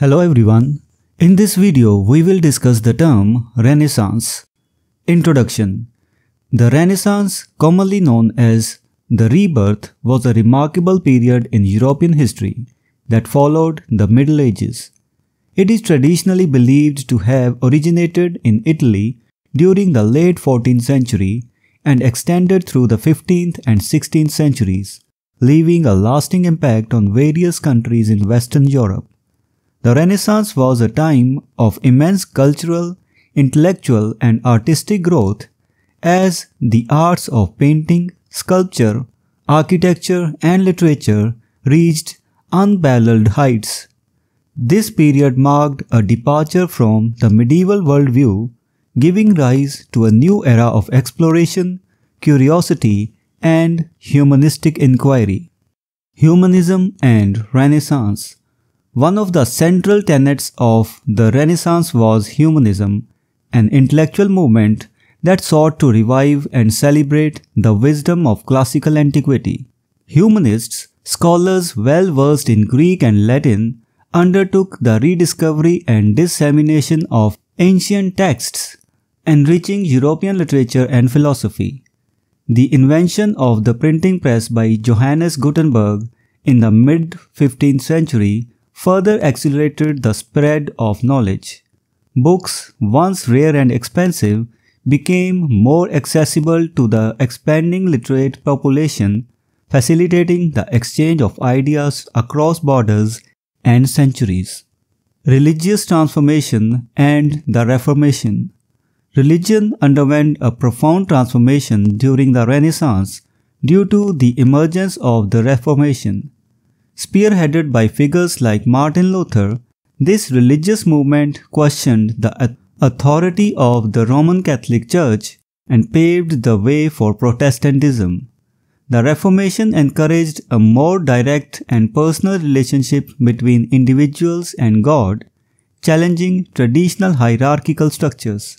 Hello everyone. In this video, we will discuss the term Renaissance. Introduction. The Renaissance, commonly known as the Rebirth, was a remarkable period in European history that followed the Middle Ages. It is traditionally believed to have originated in Italy during the late 14th century and extended through the 15th and 16th centuries, leaving a lasting impact on various countries in Western Europe. The Renaissance was a time of immense cultural, intellectual, and artistic growth, as the arts of painting, sculpture, architecture, and literature reached unparalleled heights. This period marked a departure from the medieval worldview, giving rise to a new era of exploration, curiosity, and humanistic inquiry. Humanism and Renaissance. One of the central tenets of the Renaissance was humanism, an intellectual movement that sought to revive and celebrate the wisdom of classical antiquity. Humanists, scholars well versed in Greek and Latin, undertook the rediscovery and dissemination of ancient texts, enriching European literature and philosophy. The invention of the printing press by Johannes Gutenberg in the mid-15th century further accelerated the spread of knowledge. Books, once rare and expensive, became more accessible to the expanding literate population, facilitating the exchange of ideas across borders and centuries. Religious transformation and the Reformation. Religion underwent a profound transformation during the Renaissance due to the emergence of the Reformation. Spearheaded by figures like Martin Luther, this religious movement questioned the authority of the Roman Catholic Church and paved the way for Protestantism. The Reformation encouraged a more direct and personal relationship between individuals and God, challenging traditional hierarchical structures.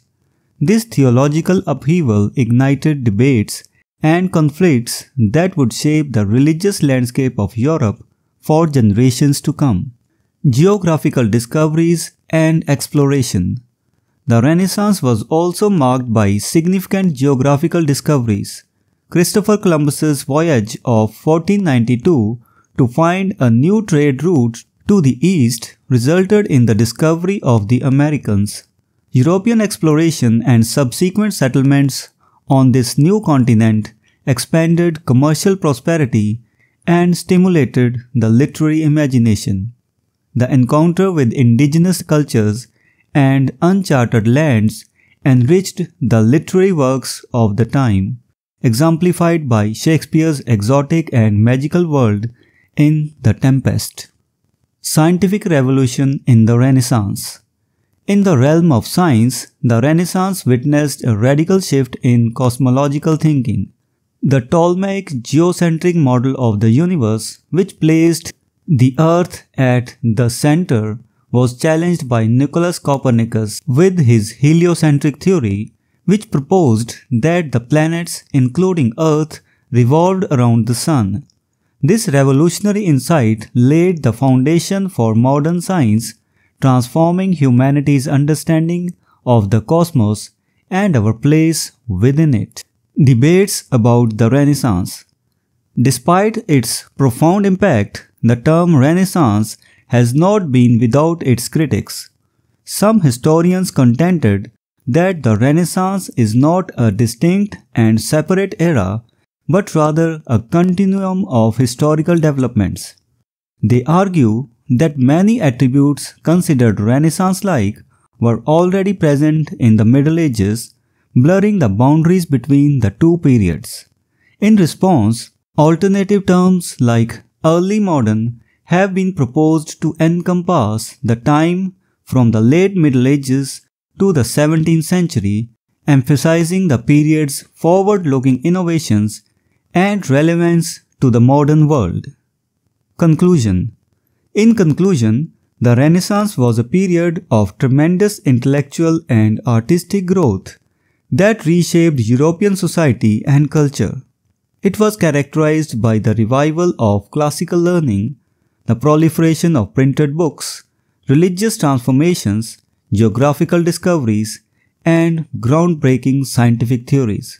This theological upheaval ignited debates and conflicts that would shape the religious landscape of Europe for generations to come. Geographical discoveries and exploration. The Renaissance was also marked by significant geographical discoveries. Christopher Columbus's voyage of 1492 to find a new trade route to the east resulted in the discovery of the Americas. European exploration and subsequent settlements on this new continent expanded commercial prosperity and stimulated the literary imagination. The encounter with indigenous cultures and uncharted lands enriched the literary works of the time, exemplified by Shakespeare's exotic and magical world in The Tempest. Scientific revolution in the Renaissance. In the realm of science, the Renaissance witnessed a radical shift in cosmological thinking. The Ptolemaic geocentric model of the universe, which placed the Earth at the center, was challenged by Nicolaus Copernicus with his heliocentric theory, which proposed that the planets, including Earth, revolved around the Sun. This revolutionary insight laid the foundation for modern science, transforming humanity's understanding of the cosmos and our place within it. Debates about the Renaissance. Despite its profound impact, the term Renaissance has not been without its critics. Some historians contended that the Renaissance is not a distinct and separate era, but rather a continuum of historical developments. They argue that many attributes considered Renaissance-like were already present in the Middle Ages, blurring the boundaries between the two periods. In response, alternative terms like early modern have been proposed to encompass the time from the late Middle Ages to the 17th century, emphasizing the period's forward-looking innovations and relevance to the modern world. Conclusion. In conclusion, the Renaissance was a period of tremendous intellectual and artistic growth that reshaped European society and culture. It was characterized by the revival of classical learning, the proliferation of printed books, religious transformations, geographical discoveries, and groundbreaking scientific theories.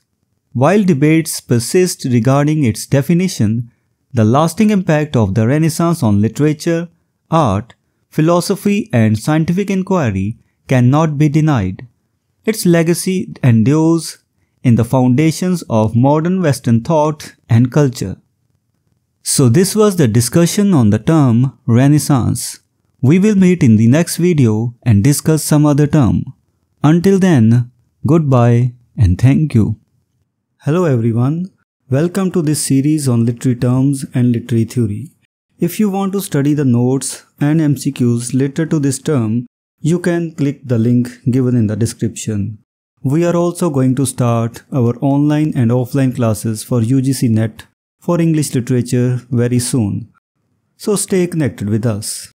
While debates persist regarding its definition, the lasting impact of the Renaissance on literature, art, philosophy, and scientific inquiry cannot be denied. Its legacy endures in the foundations of modern Western thought and culture. So this was the discussion on the term Renaissance. We will meet in the next video and discuss some other term. Until then, goodbye and thank you. Hello everyone. Welcome to this series on literary terms and literary theory. If you want to study the notes and MCQs related to this term, you can click the link given in the description. We are also going to start our online and offline classes for UGC NET for English literature very soon. So stay connected with us.